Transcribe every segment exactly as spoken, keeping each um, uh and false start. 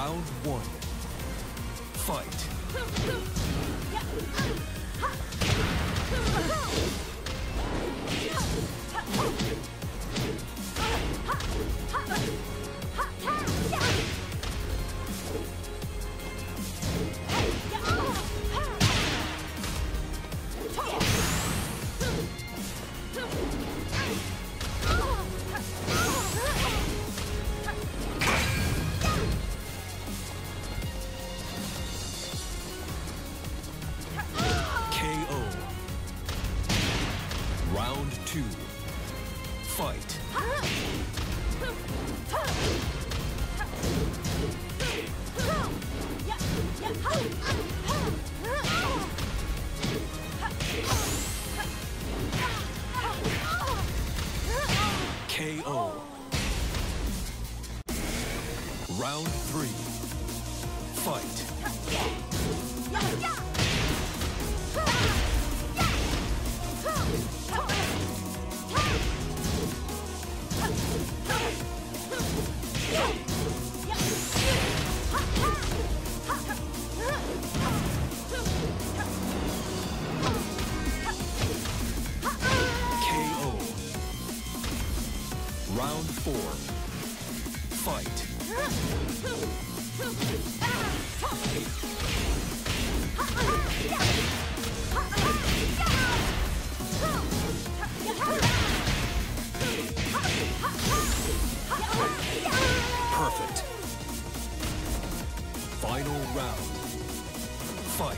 Round one. Fight. Two, fight. K O. Round three, fight. Round four. Fight. Perfect. Final round. Fight.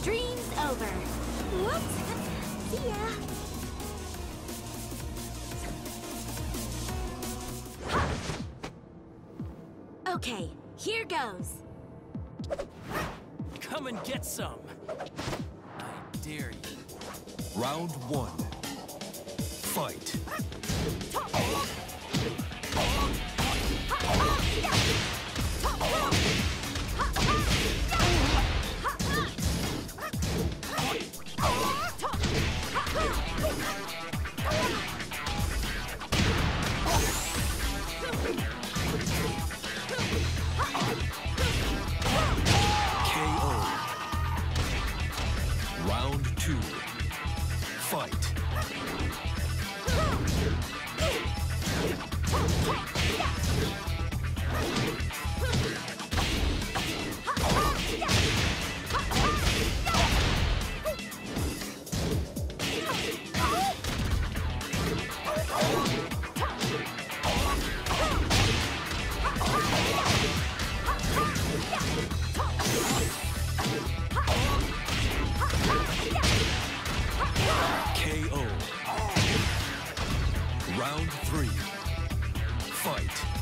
Stream's over. Whoops. See ya. Okay, here goes. Come and get some. I dare you. Round one. Fight. Round three, fight.